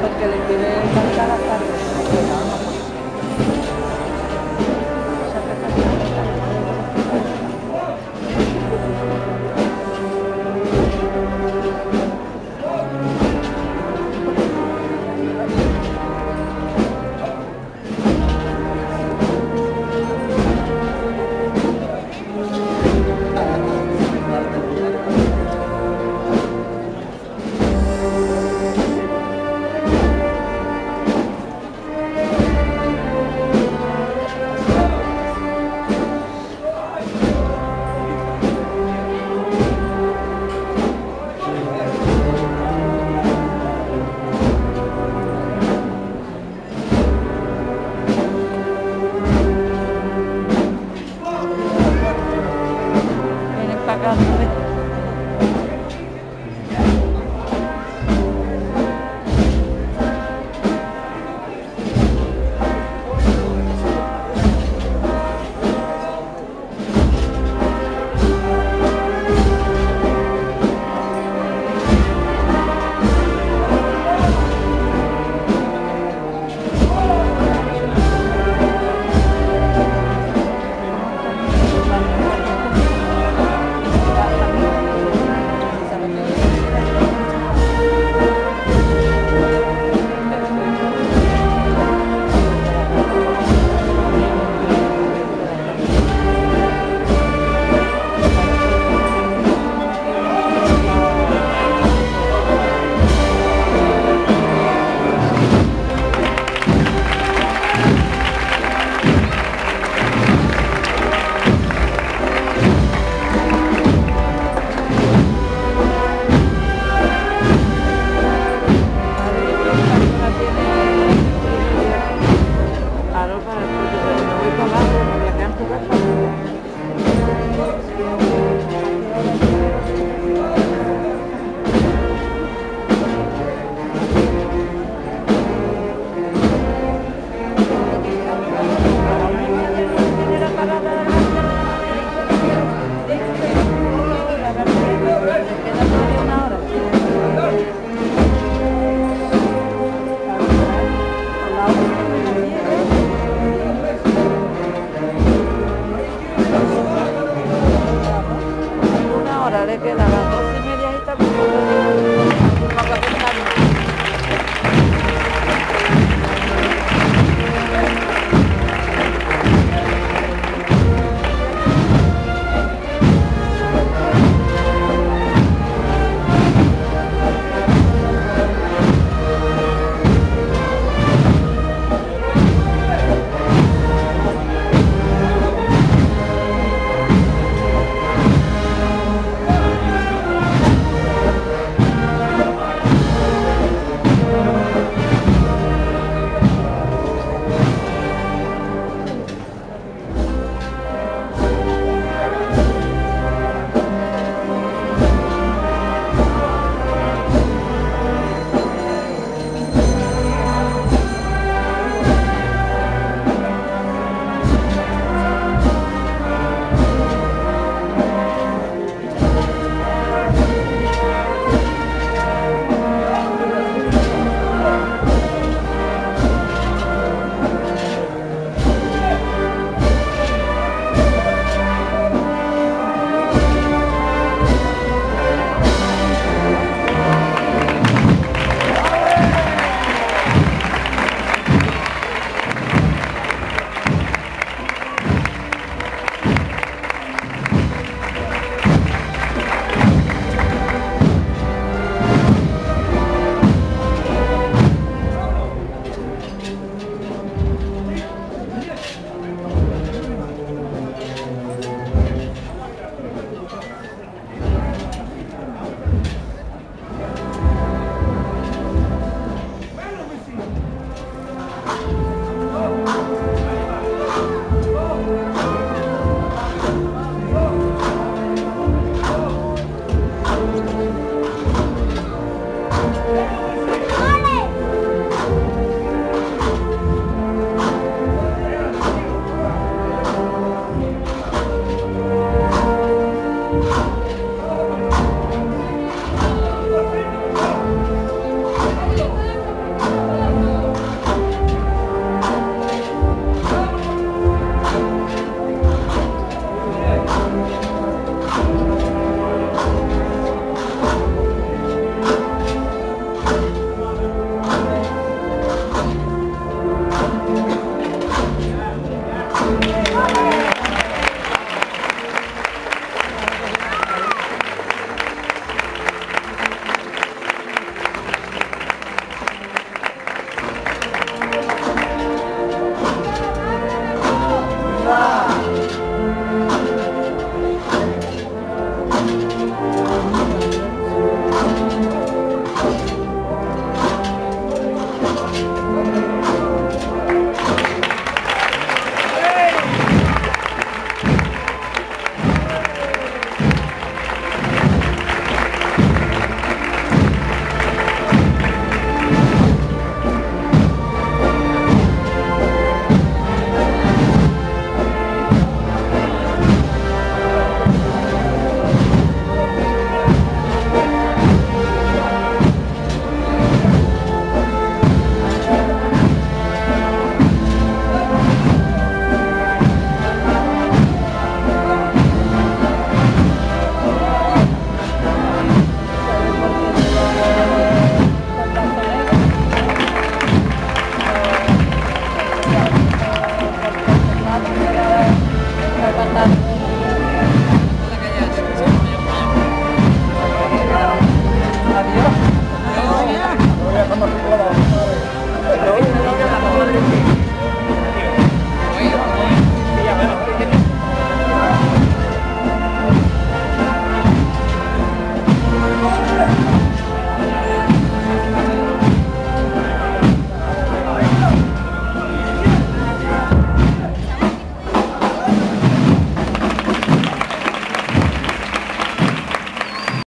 perché le dire cantare a Parigi.